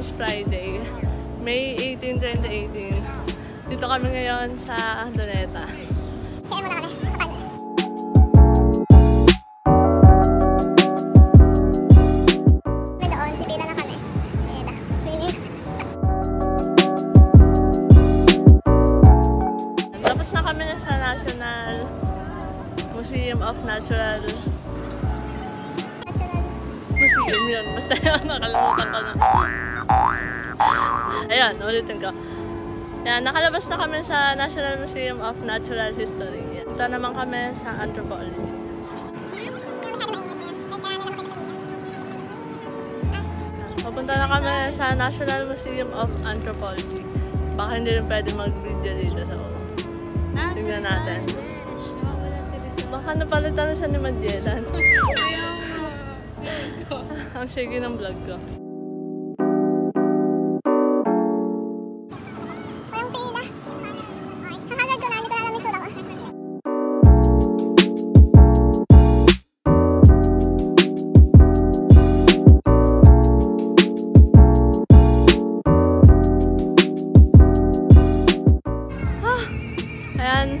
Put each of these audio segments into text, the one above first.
Marriage Friday, May 18, 2018. Dito kami ngayon sa Doneta. Tapos na kami na sa National Museum of Natural History. Museum yun. Basta yun, nakalimutan ko na. Ayan, ulitin ko. Ayan, nakalabas na kami sa National Museum of Natural History. Ito naman kami sa Anthropology. Papunta na kami sa National Museum of Anthropology. Baka hindi rin pwede mag-video dito sa ulo. Tingnan natin. Baka napalitan na siya ni Madielan. Ang shaggy ng vlog ko. Ayan,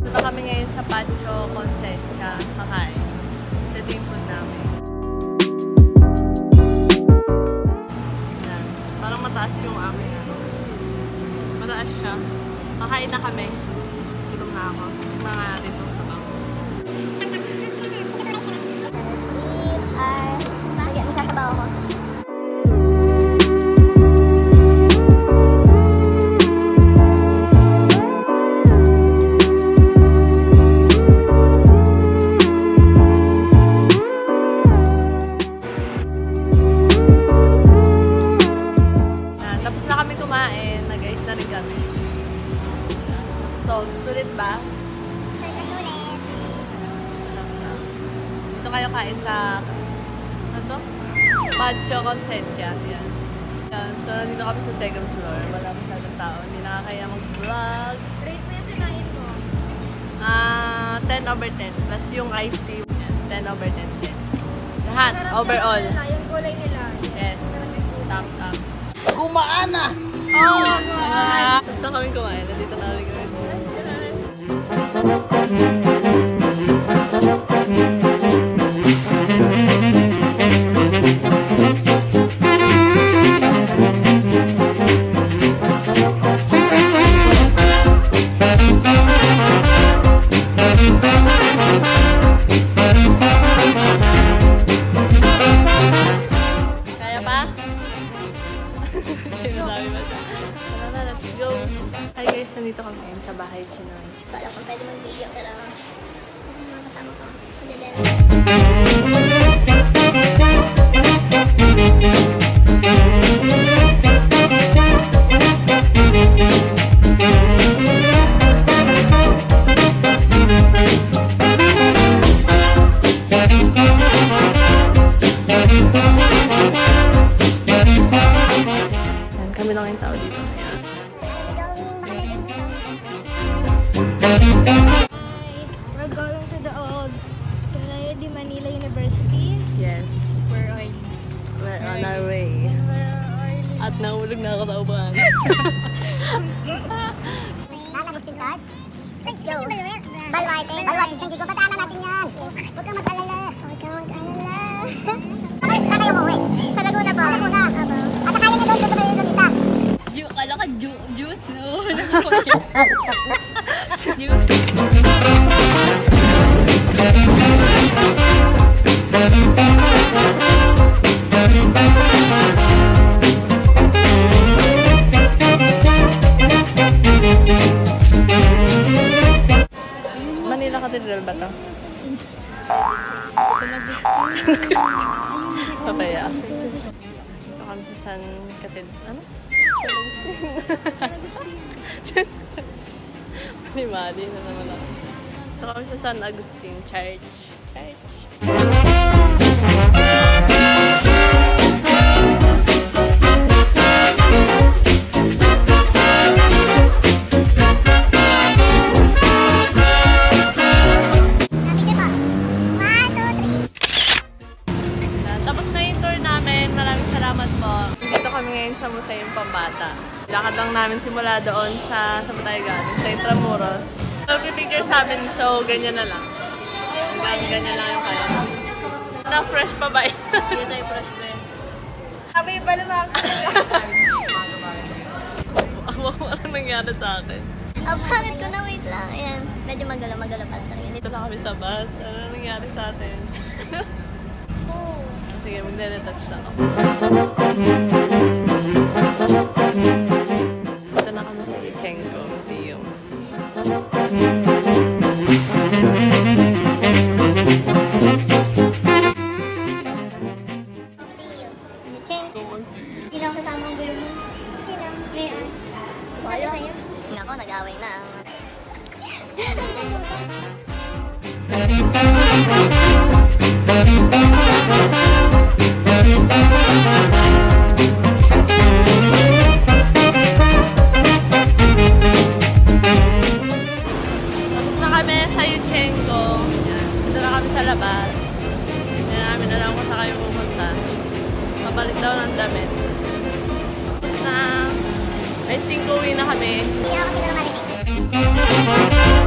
Dito kami ngayon sa Macho Consentia, kakain. Sa team food namin. Ayan, parang mataas yung amin. Mataas siya. Kakain na kami. Gutom na ako. Mga litong sabaw. Magsasabaw ako. So, sulit ba? Sulit. Ito kayo kain sa... Ano to? Macho Consentia. Yan. So, nandito kami sa second floor. Wala masyadong tao. Hindi nakakaya mag-vlog. Rate mo yung pinain mo? 10 over 10. Plus yung iced tea. Yan. 10 over 10. Yan. Lahat. Overall. Yung kulay nila. Yes. Thumbs up. Kumaan na! Oh, kumaan! Tapos na kami kumain. Nandito na rin kami. Kaya pa? Sinasabi ba siya? Sana na, let's go! Hi guys, nandito kami ngayon sa Bahay Tsinoy. Kala kung pwede mag-video pero kasama ko. Kami lang yung tao dito. We're going to the old Tulayo de Manila University. Yes. We're on our way. At nahulog na ako sa upuan. Lalagustin card? Let's go! Balwarte! Balwarte! Thank you! Pataan na natin yan! Huwag kang mag-alala! Huwag kang mag-alala! Saan kayo mo? Sa Laguna ba? Sa Laguna! At saka yun yung doon sa Doneta! Kala ka juice noon! Manila Cathedral ba ito? Papaya. Ito kami sa San Cathedral. Ano? Sana gusto yun. Di Mali na naman ako. So kami sa San Agustin Church. Simula doon sa Sabatayga, sa Intramuros. So, picture sa amin. So, ganyan na lang. Ganyan lang yung kaya. Na-fresh pa ba yun? Hindi tayo fresh pa yun. Abay, balumak! Walang nangyari sa akin. Bakit ko na wait lang? Ayan, medyo magala pa sa akin. Dito na kami sa bus. Ano nangyari sa atin? Sige, magdadetouch na ako. I think uwi na kami. Hindi ako siguro marinig.